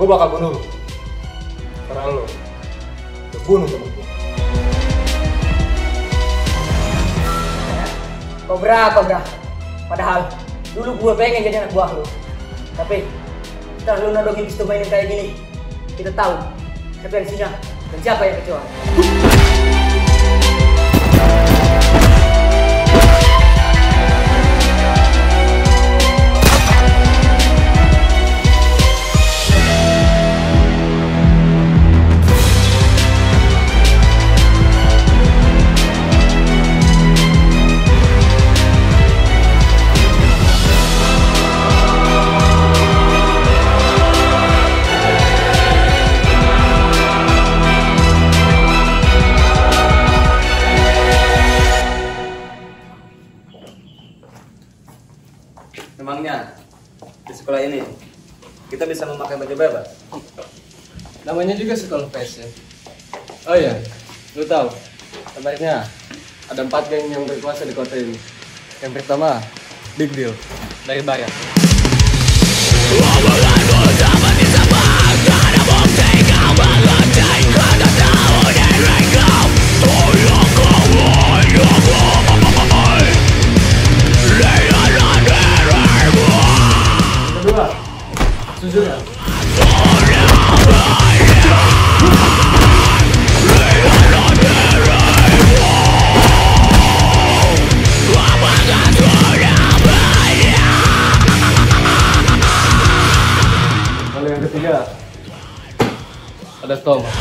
Gue bakal bunuh lu. Karena lu udah bunuh temen gue. Kobra. Padahal dulu gue pengen jadi anak buah lu. Tapi setelah lu nadokin pistol mainin kayak gini, kita tahu siapa yang sinyal dan siapa yang kecoa. Sekolah ini kita bisa memakai baju bebas. Namanya juga sekolah fashion. Oh iya, lu tahu? Sebenarnya ada 4 geng yang berkuasa di kota ini. Yang pertama, Big Deal dari Barat. Ada Toman. Apakah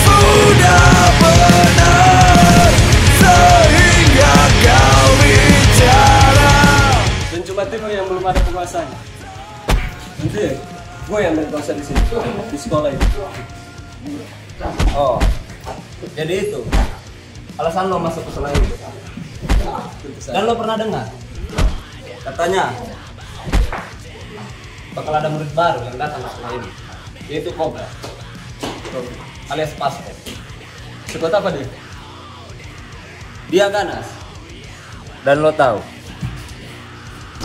sudah benar sehingga kau bicara? Dan cuma tim yang belum ada penguasanya. Nanti gue yang berkuasa di sini, di sekolah ini. Oh, jadi itu alasan lo masuk ke sekolah ini. Dan lo pernah dengar? Katanya bakal ada murid baru yang datang ke sekolah ini, yaitu Cobra alias Vasco. Sekot apa dia? Dia ganas. Dan lo tahu,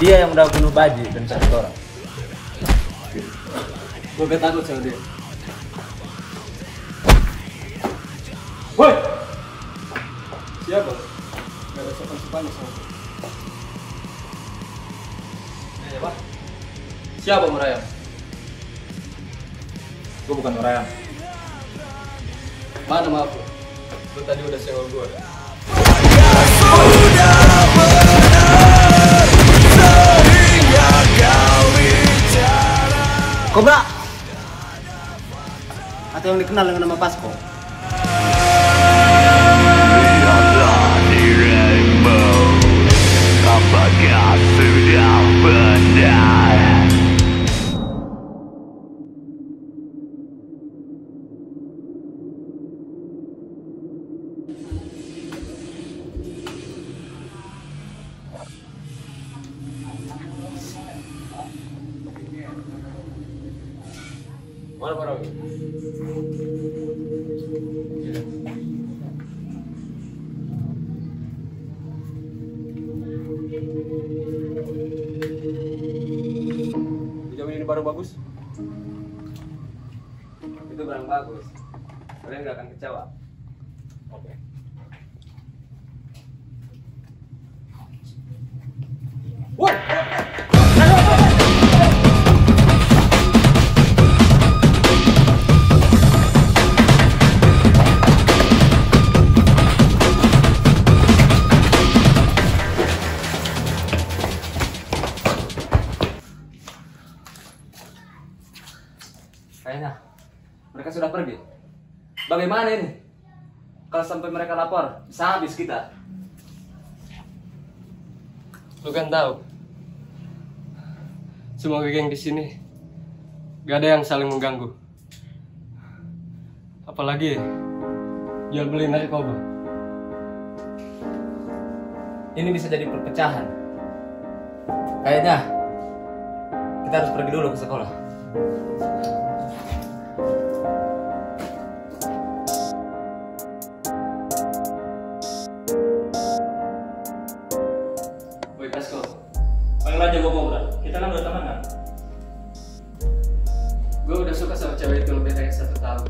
dia yang udah bunuh Baji dan satu orang. Gue takut sama dia. Woi! Siapa? Gak ada sopan-sopannya sama gue. Siapa? Siapa Murayama? Gue bukan Murayama. Mana maaf lo? Lo tadi udah sewol gue. Cobra! Atau yang dikenal dengan nama Vasco. Baru bagus, itu barang bagus, kalian nggak akan kecewa. Oke. Woi, kayaknya mereka sudah pergi. Bagaimana ini? Kalau sampai mereka lapor, bisa habis kita. Lu kan tahu, semua geng di sini gak ada yang saling mengganggu. Apalagi jual beli narkoba. Ini bisa jadi perpecahan. Kayaknya kita harus pergi dulu ke sekolah. Woi Vasco, aja gue Cobra. Kita kan udah teman kan? Gue udah suka sama cewek itu lebih dari 1 tahun.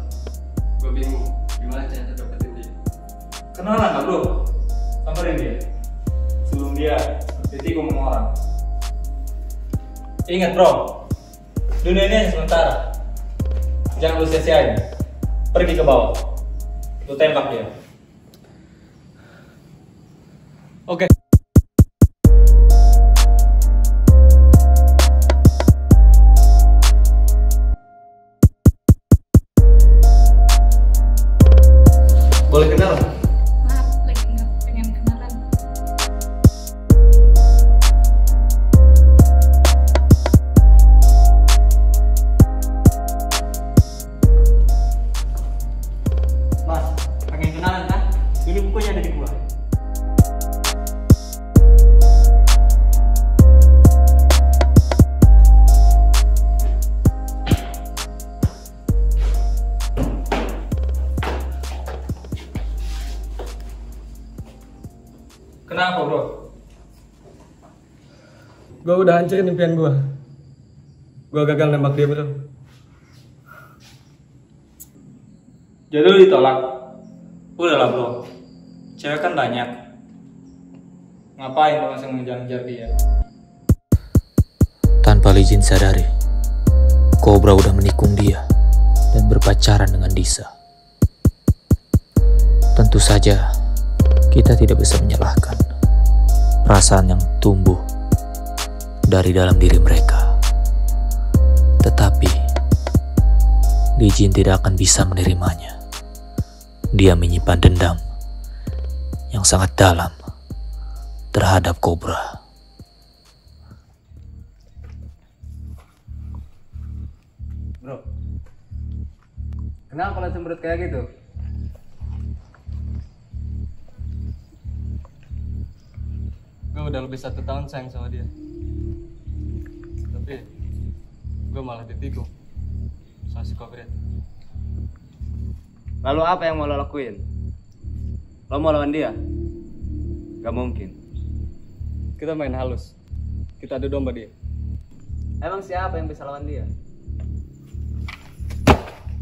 Gue bingung gimana caranya dapetin dia. Kenalan gak bro? Samperin dia. Sebelum dia titik ngomong orang. Ingat bro, dunia ini sementara. Jangan lu sia-siain. Pergi ke bawah. Lu tembak dia. Oke. Boleh kenal? Maaf, lagi nggak pengen kenalan. Mas, pengen kenalan kan? Ini bukunya ada di gua. Kenapa bro? Gue udah hancurin impian gue. Gue gagal nembak dia bro. Jadi lu ditolak? Udahlah bro, cewek kan banyak. Ngapain lu langsung mengejar-ngejar dia? Tanpa izin sadari, Cobra udah menikung dia dan berpacaran dengan Disa. Tentu saja kita tidak bisa menyalahkan perasaan yang tumbuh dari dalam diri mereka. Tetapi, Lijin tidak akan bisa menerimanya. Dia menyimpan dendam yang sangat dalam terhadap Cobra. Bro, kenapa kalau cemberut kayak gitu? Gue udah lebih 1 tahun sayang sama dia, tapi gue malah ditikung sama si Cobra. Lalu apa yang mau lo lakuin? Lo mau lawan dia? Gak mungkin. Kita main halus, kita adu domba dia. Emang siapa yang bisa lawan dia?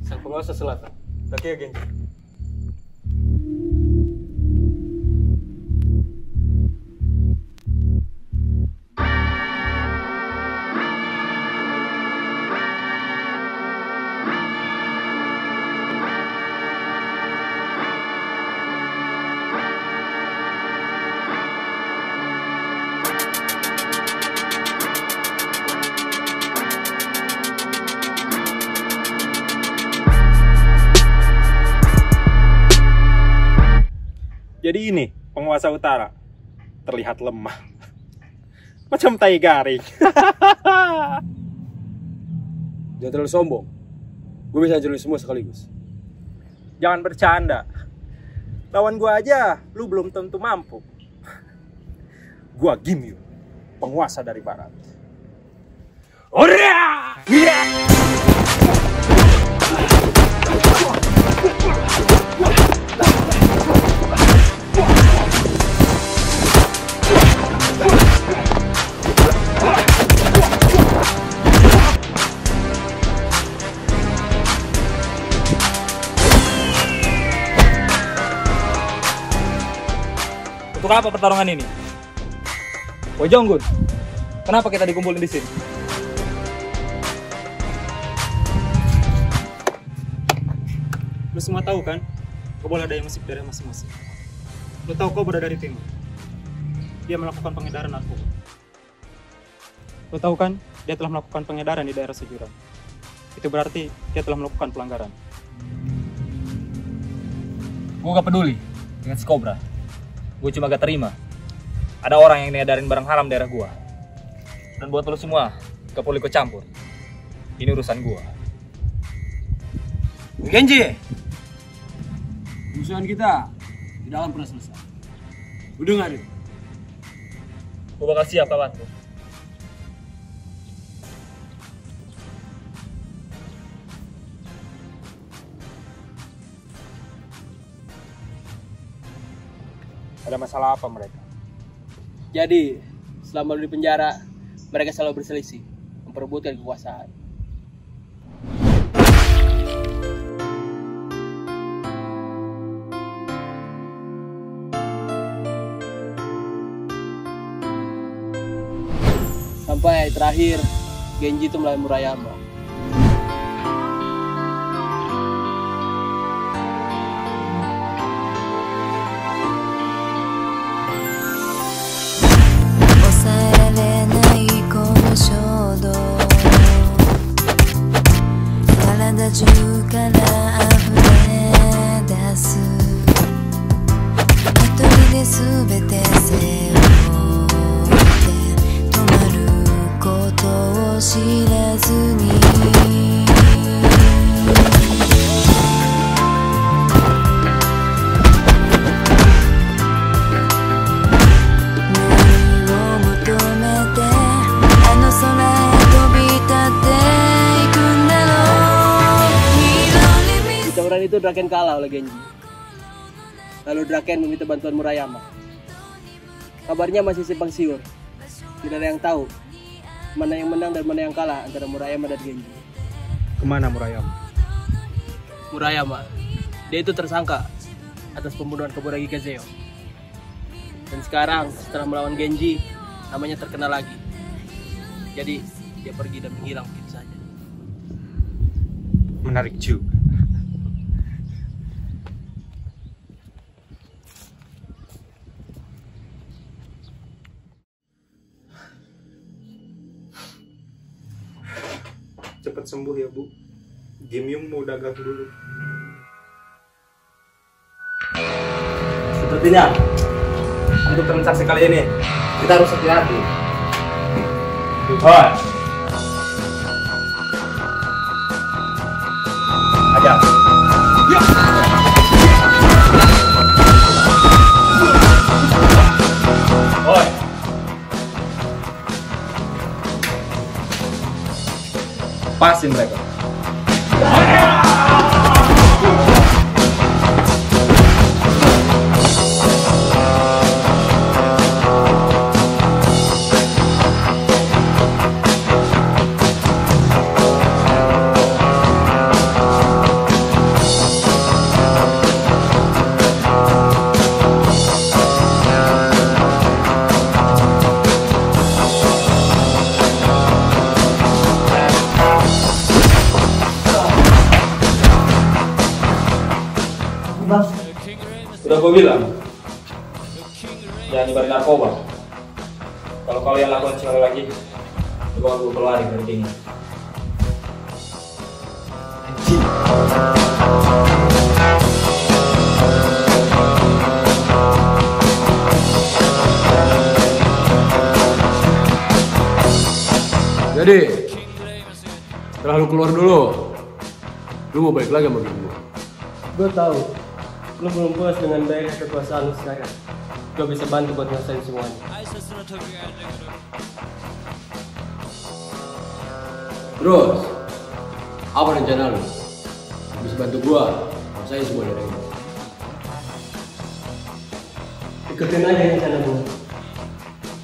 Sang penguasa selatan, Draken ya Genji. Jadi ini, penguasa utara terlihat lemah. Macam tai garing. Jangan terlalu sombong. Gue bisa hancurin semua sekaligus. Jangan bercanda. Lawan gue aja, lu belum tentu mampu. Gue Gimyu, penguasa dari barat. Ora! Untuk apa pertarungan ini? Wojonggun, kenapa kita dikumpulin di sini? Lu semua tahu kan, kau boleh ada yang masih dari masing-masing. Lu tahu kau berada dari timur. Dia melakukan pengedaran narkoba. Lu tahu kan, dia telah melakukan pengedaran di daerah sejuran. Itu berarti dia telah melakukan pelanggaran. Gua gak peduli dengan si Cobra. Gue cuma gak terima ada orang yang ngedarin barang haram daerah gue. Dan buat lo semua, gak perlu ikut campur. Ini urusan gue. Genji, musuhan kita tidak akan pernah selesai. Lu dengerin, gue bakal siap kawan. Ada masalah apa mereka? Jadi, selama lu di penjara, Mereka selalu berselisih, memperebutkan kekuasaan. Sampai terakhir, Genji itu melawan Murayama. Itu Draken kalah oleh Genji. Lalu Draken meminta bantuan Murayama. Kabarnya masih simpang siur. Tidak ada yang tahu mana yang menang dan mana yang kalah antara Murayama dan Genji. Kemana Murayama? Murayama, dia itu tersangka atas pembunuhan Kaburagi Gazeo. Dan sekarang setelah melawan Genji, namanya terkenal lagi. Jadi dia pergi dan menghilang begitu saja. Menarik juga. Cepat sembuh ya Bu. Gimyung mau dagang dulu. Sepertinya untuk transaksi kali ini kita harus hati-hati. Hoi. Ajak. Hoi. Pasin mereka. Gue bilang jangan ibarat narkoba. Kalau kalian lakukan sekali lagi, coba gue pelari dari sini. Jadi setelah lu keluar dulu, lu mau balik lagi sama gue? Gue tahu lu belum puas dengan baik kekuasaan lu sekarang. Gua bisa bantu buat ngerasain semuanya. Terus, apa rencana lu? Bisa bantu gua ngerasain semua dari ini. Ikutin aja rencana gua.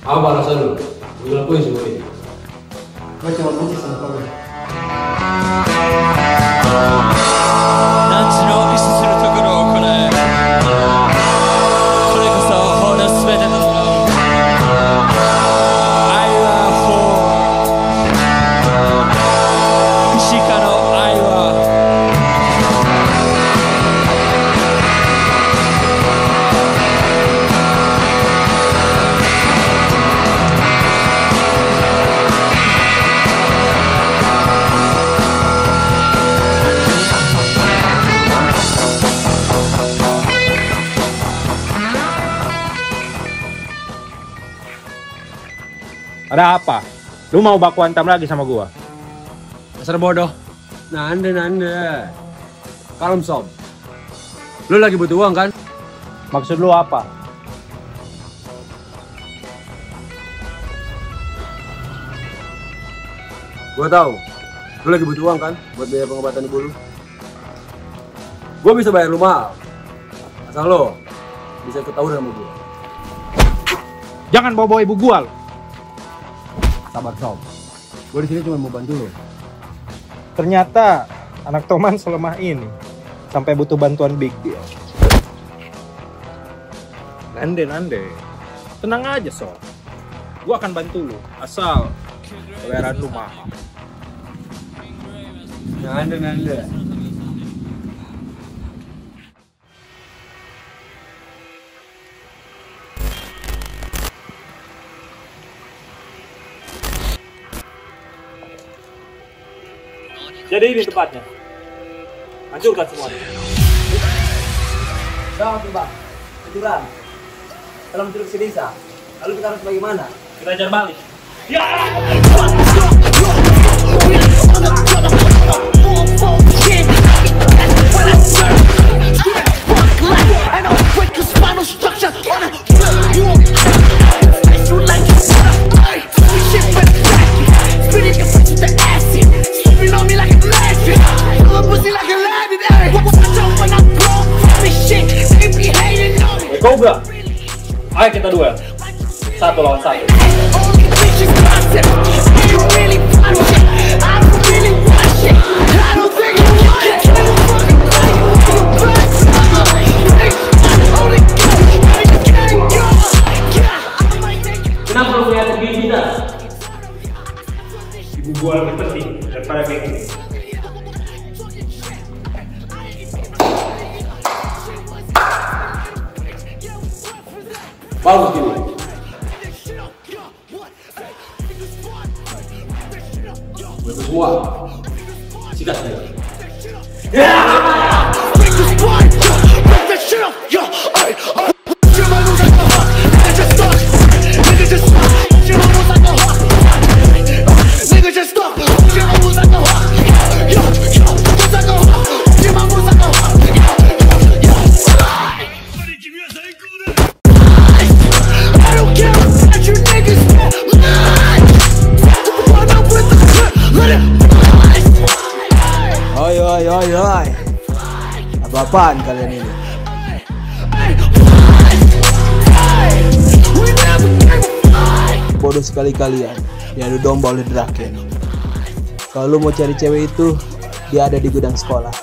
Apa alasan lu? Gua lakuin semua ini. Gua cuma benci sama kamu. Ada apa? Lu mau baku hantam lagi sama gua? Dasar bodoh. Nanda. Kalem sob. Lu lagi butuh uang kan? Maksud lu apa? Gua tahu. Lu lagi butuh uang kan buat biaya pengobatan ibu lu? Gua bisa bayar lu mahal. Asal lu bisa ikut tawuran sama gua. Jangan bawa-bawa ibu gua. Lu. sahabat kau. Gue di sini cuma mau bantu lo. Ternyata anak Toman selemah ini sampai butuh bantuan Big Deal. Nande, tenang aja Sob. Gue akan bantu lo asal bayaran lu mahal. Nande. Jadi ini tempatnya. Hancurkan semuanya. Bang, kecurangan. Kalau menculik si Disa, lalu kita harus bagaimana? Kita ajar balik. Ya! Cobra, ayo kita duel, 1 lawan 1. Kenapa lo melihat lebih kita? Ibu gua lebih penting daripada Mikey. Bagus dulu. Betul semua. Sikat dulu. Oi, apa-apaan kalian ini? Bodoh sekali kalian, diadu domba oleh Draken. Kalau lu mau cari cewek itu, dia ada di gudang sekolah.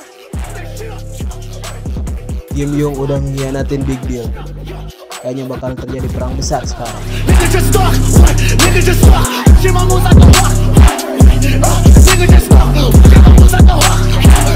Kim Yung udah mengkhianatin Big Deal. Kayaknya bakal terjadi perang besar sekarang.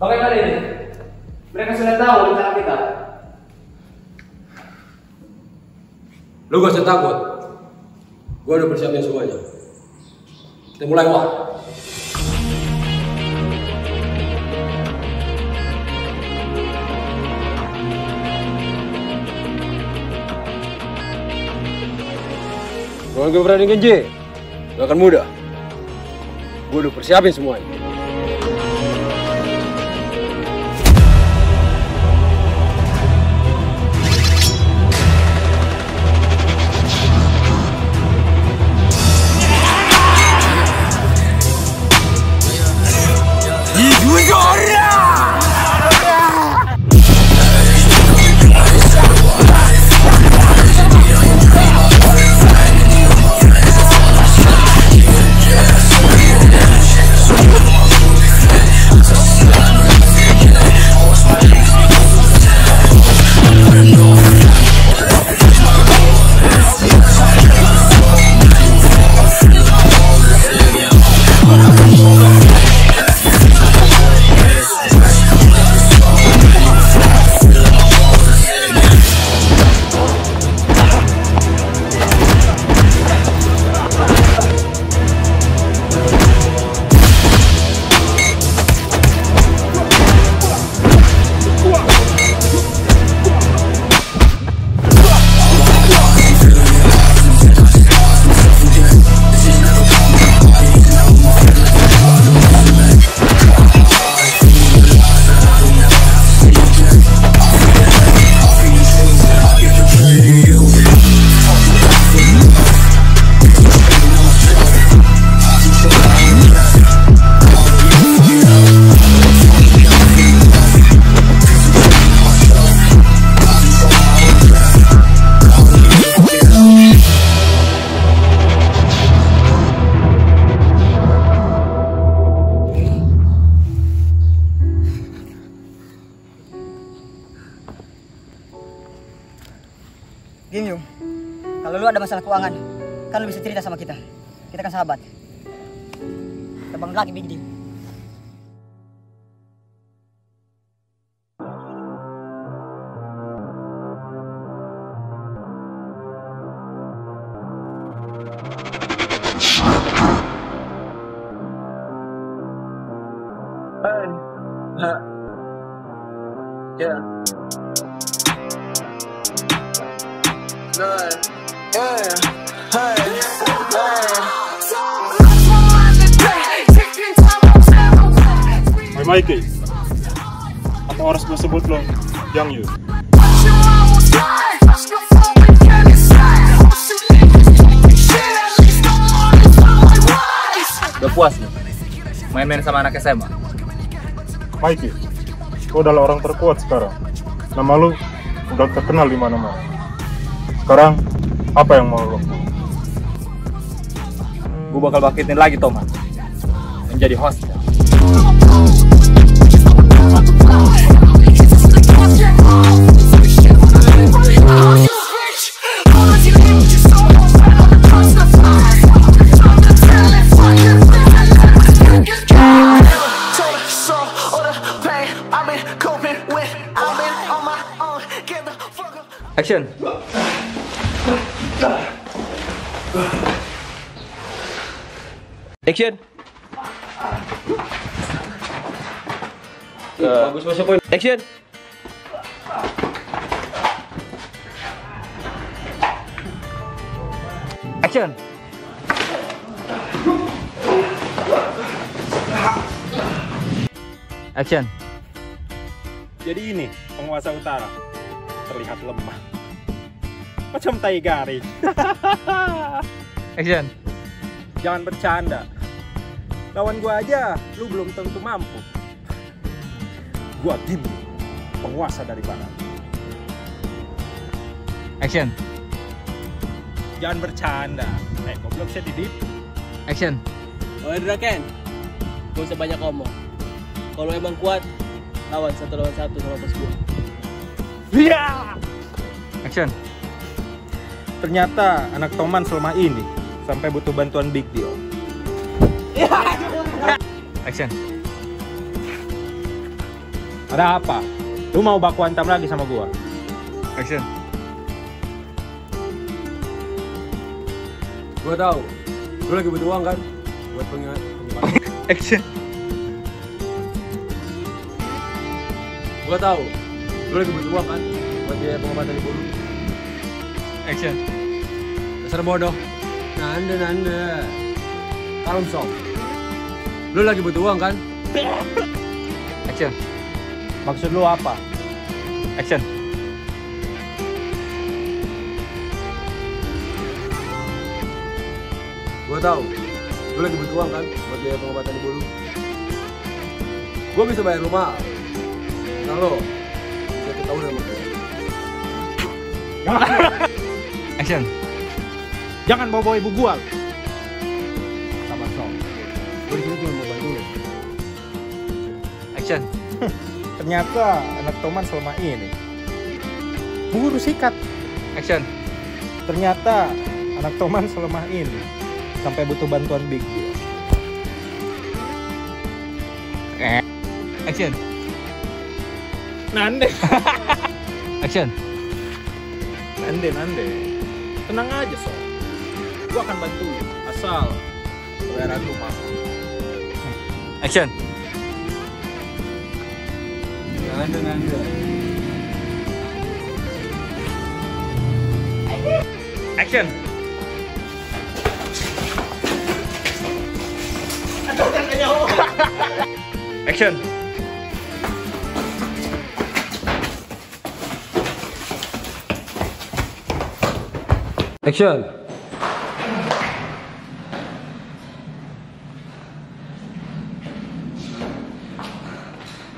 Oke kali ini, mereka sudah tahu rencana kita. Lu gak usah takut, gue udah persiapin semuanya. Kita mulai, Wak. Kalau gue berani Genji, gak akan mudah. Gue udah persiapin semuanya. ada masalah keuangan, kan lu bisa cerita sama kita. Kita kan sahabat. Kita bangun lagi Big Deal. Mikey, atau harus gue sebut lo Yang You. Udah puas nih main-main sama anak SMA? Mikey, lo adalah orang terkuat sekarang. Nama lo udah terkenal di mana-mana. Sekarang, apa yang mau lo? Gue bakal bakitin lagi Toman menjadi host. Action. Action. Bagus masuk poin. Action. Action. Action. Jadi ini penguasa utara terlihat lemah. Macam tai garing. Action. Jangan bercanda. Lawan gua aja lu belum tentu mampu. Gua tim penguasa dari barat. Action. Jangan bercanda. Goblok saya didip. Action. Oi Draken, gak usah banyak ngomong. Kalau emang kuat, lawan satu lawan satu sama bos gua. Yeah! Action. Ternyata anak Toman selama ini sampai butuh bantuan Big Deal. Action. Ada apa? Lu mau baku hantam lagi sama gua? Action. Gua tahu. Lu lagi butuh uang kan? Buat pengingat. Action. Gua tahu. Lu lagi butuh uang kan? Buat biaya pengobatan ibu lu. Action. Dasar bodoh. Nanda. Kalem sob. Lu lagi butuh uang kan? Action. Maksud lu apa? Action. Gua tahu. Lu lagi butuh uang kan buat biaya pengobatan ibu lu. Gua bisa bayar rumah. Kalau bisa ketahuan sama gue. Action. Jangan bawa ibu gua. Action. Ternyata anak Toman selama ini buru sikat. Action. Ternyata anak Toman selama ini sampai butuh bantuan Big Deal. Action. Nande. Action. Nande. Tenang aja sob. Gua akan bantuin asal bayaran rumah. Action. Nando. Action. Action. Action.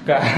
Gak.